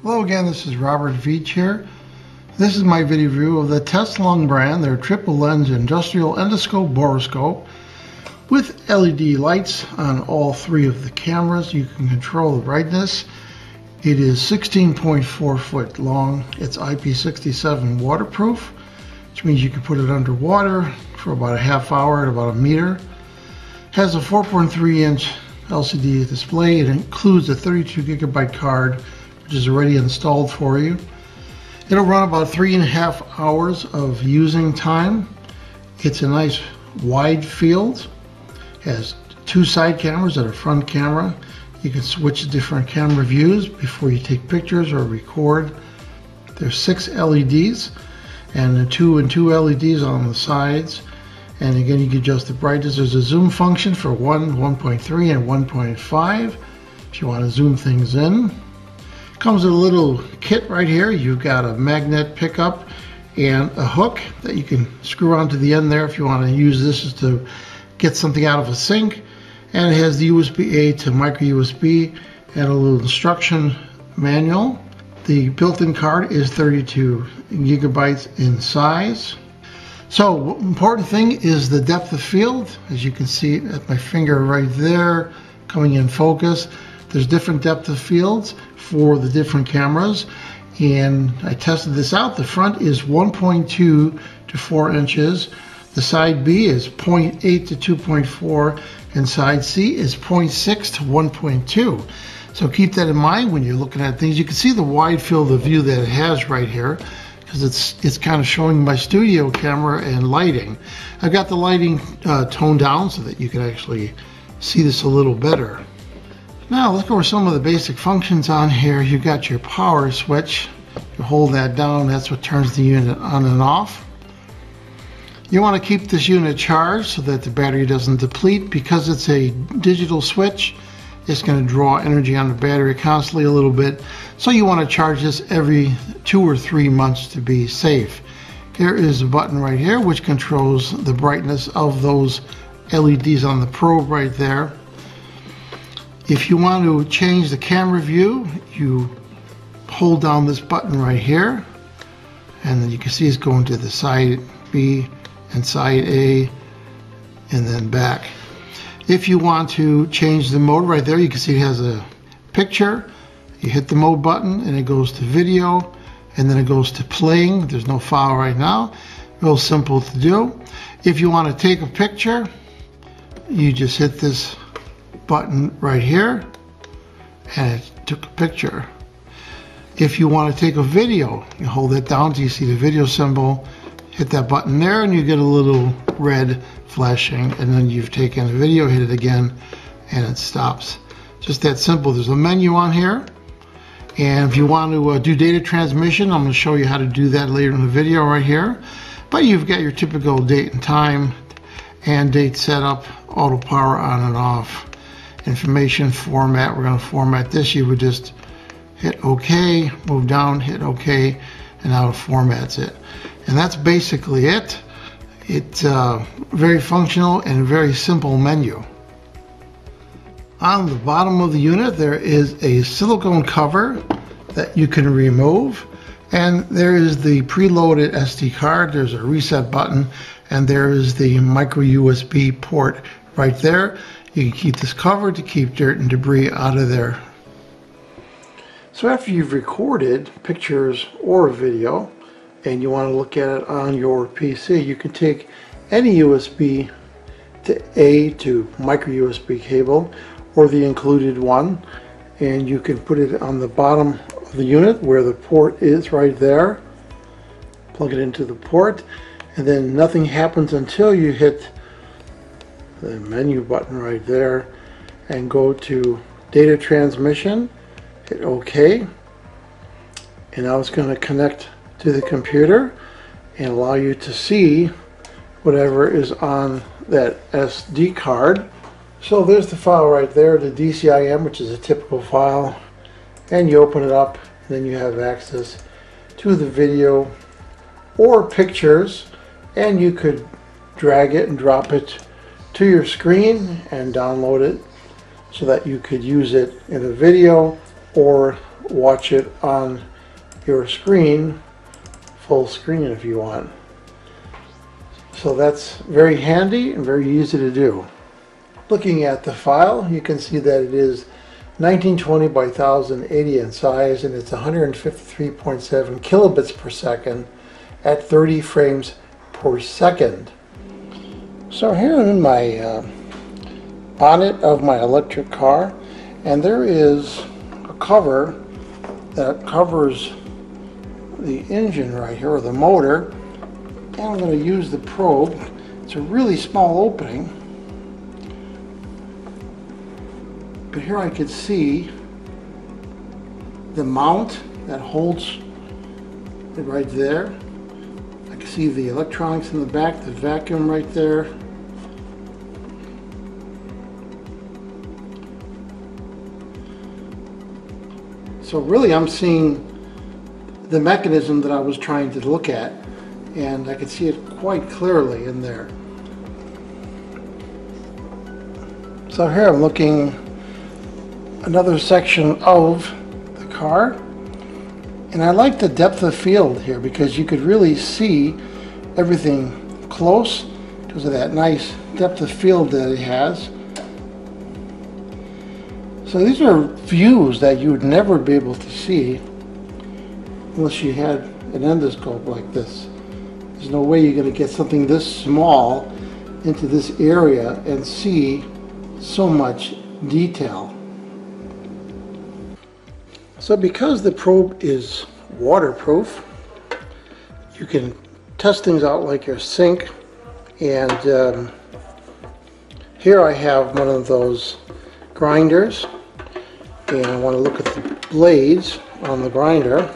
Hello again, this is Robert Veach here. This is my video review of the Teslong brand, their triple lens industrial endoscope borescope with LED lights on all three of the cameras. You can control the brightness. It is 16.4 foot long. It's IP67 waterproof, which means you can put it underwater for about a half hour at about a meter. It has a 4.3 inch LCD display. It includes a 32 gigabyte card, which is already installed for you. It'll run about 3.5 hours of using time. It's a nice wide field. It has two side cameras and a front camera. You can switch different camera views before you take pictures or record. There's 6 LEDs and 2 and 2 LEDs on the sides. And again, you can adjust the brightness. There's a zoom function for 1, 1.3, and 1.5 if you want to zoom things in. Comes with a little kit right here. You've got a magnet pickup and a hook that you can screw onto the end there if you want to use this to get something out of a sink. And it has the USB-A to micro USB and a little instruction manual. The built-in card is 32 gigabytes in size. So important thing is the depth of field. As you can see at my finger right there, coming in focus. There's different depth of fields for the different cameras, and I tested this out. The front is 1.2 to 4 inches, the side B is 0.8 to 2.4, and side C is 0.6 to 1.2. So keep that in mind when you're looking at things. You can see the wide field of view that it has right here, because it's kind of showing my studio camera and lighting. I've got the lighting toned down so that you can actually see this a little better. Now let's go over some of the basic functions on here. You've got your power switch. You hold that down, that's what turns the unit on and off. You want to keep this unit charged so that the battery doesn't deplete. Because it's a digital switch, it's going to draw energy on the battery constantly a little bit. So you want to charge this every 2 or 3 months to be safe. There is a button right here which controls the brightness of those LEDs on the probe right there. If you want to change the camera view, you hold down this button right here, and then you can see it's going to the side B and side A and then back. If you want to change the mode right there, you can see it has a picture. You hit the mode button and it goes to video, and then it goes to playing. There's no file right now. Real simple to do. If you want to take a picture, you just hit this button right here and it took a picture. If you want to take a video, you hold it down till you see the video symbol, hit that button there, and you get a little red flashing, and then you've taken a video. Hit it again and it stops. Just that simple. There's a menu on here, and if you want to do data transmission, I'm going to show you how to do that later in the video right here, but you've got your typical date and time and date setup, auto power on and off, information format. We're going to format this. You would just hit OK, move down, hit OK, and now it formats it. And that's basically it. It's very functional and a very simple menu. On the bottom of the unit, there is a silicone cover that you can remove, and there is the preloaded SD card. There's a reset button, and there is the micro USB port right there. You can keep this covered to keep dirt and debris out of there. So after you've recorded pictures or a video and you want to look at it on your PC, you can take any USB to A to micro USB cable or the included one, and you can put it on the bottom of the unit where the port is right there. Plug it into the port, and then nothing happens until you hit the menu button right there and go to data transmission, hit OK, and now it's going to connect to the computer and allow you to see whatever is on that SD card. So there's the file right there, the DCIM, which is a typical file, and you open it up, and then you have access to the video or pictures, and you could drag it and drop it to your screen and download it so that you could use it in a video or watch it on your screen, full screen if you want. So that's very handy and very easy to do. Looking at the file, you can see that it is 1920 by 1080 in size, and it's 153.7 kilobits per second at 30 frames per second. So here I'm in my bonnet of my electric car, and there is a cover that covers the engine right here, or the motor, and I'm going to use the probe. It's a really small opening, but here I could see the mount that holds it right there. I can see the electronics in the back, the vacuum right there. So really I'm seeing the mechanism that I was trying to look at, and I could see it quite clearly in there. So here I'm looking another section of the car, and I like the depth of field here because you could really see everything close because of that nice depth of field that it has. So these are views that you would never be able to see unless you had an endoscope like this. There's no way you're going to get something this small into this area and see so much detail. So because the probe is waterproof, you can test things out like your sink. And here I have one of those grinders, and I want to look at the blades on the grinder.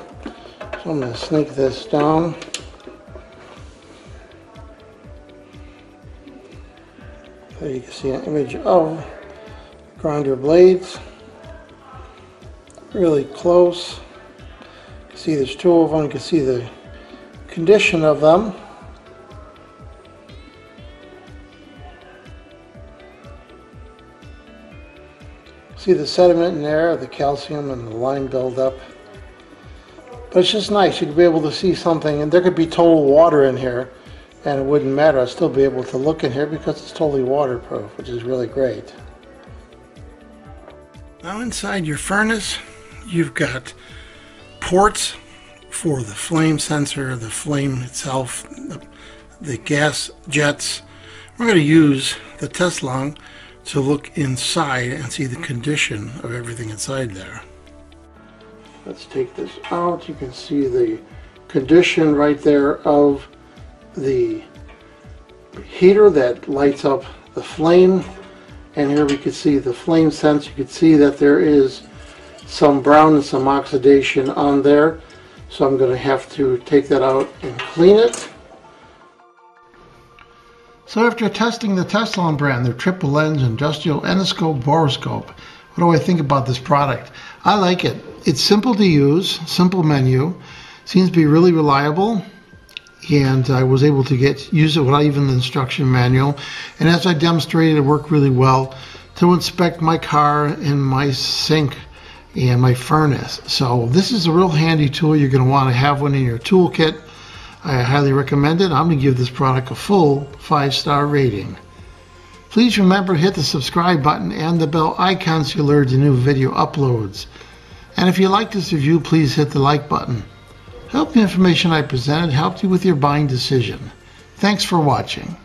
So I'm going to snake this down. There you can see an image of grinder blades. Really close. You can see there's two of them. You can see the condition of them. See the sediment in there, the calcium and the lime buildup. But it's just nice. You'd be able to see something, and there could be total water in here, and it wouldn't matter. I'd still be able to look in here because it's totally waterproof, which is really great. Now inside your furnace, you've got ports for the flame sensor, the flame itself, the gas jets. We're going to use the Teslong to look inside and see the condition of everything inside there. Let's take this out. You can see the condition right there of the heater that lights up the flame. And here we can see the flame sense. You can see that there is some brown and some oxidation on there. So I'm going to have to take that out and clean it. So after testing the Teslong brand, their triple lens industrial endoscope boroscope, what do I think about this product? I like it. It's simple to use, simple menu, seems to be really reliable, and I was able to use it without even the instruction manual. And as I demonstrated, it worked really well to inspect my car and my sink and my furnace. So this is a real handy tool. You're going to want to have one in your toolkit. I highly recommend it. I'm going to give this product a full 5-star rating. Please remember to hit the subscribe button and the bell icon so you learn the new video uploads. And if you like this review, please hit the like button. Hope the information I presented helped you with your buying decision. Thanks for watching.